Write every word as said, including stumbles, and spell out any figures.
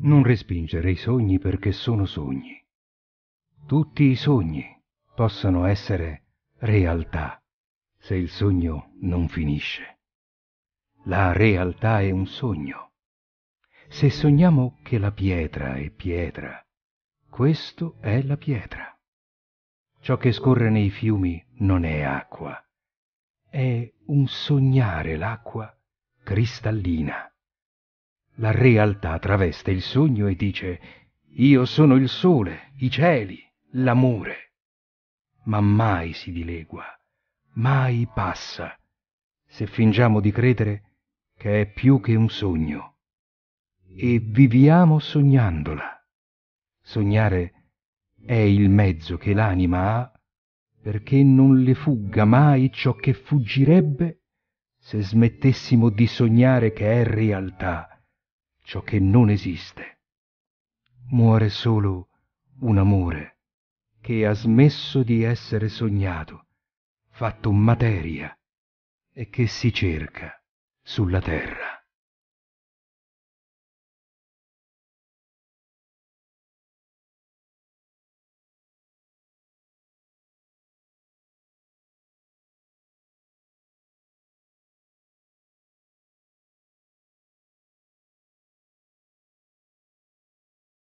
Non respingere i sogni perché sono sogni. Tutti i sogni possono essere realtà se il sogno non finisce. La realtà è un sogno. Se sogniamo che la pietra è pietra, questo è la pietra. Ciò che scorre nei fiumi non è acqua, è un sognare l'acqua cristallina. La realtà traveste il sogno e dice: io sono il sole, i cieli, l'amore. Ma mai si dilegua, mai passa, se fingiamo di credere che è più che un sogno. E viviamo sognandola. Sognare è il mezzo che l'anima ha perché non le fugga mai ciò che fuggirebbe se smettessimo di sognare che è realtà ciò che non esiste. Muore solo un amore che ha smesso di essere sognato, fatto materia, e che si cerca sulla terra.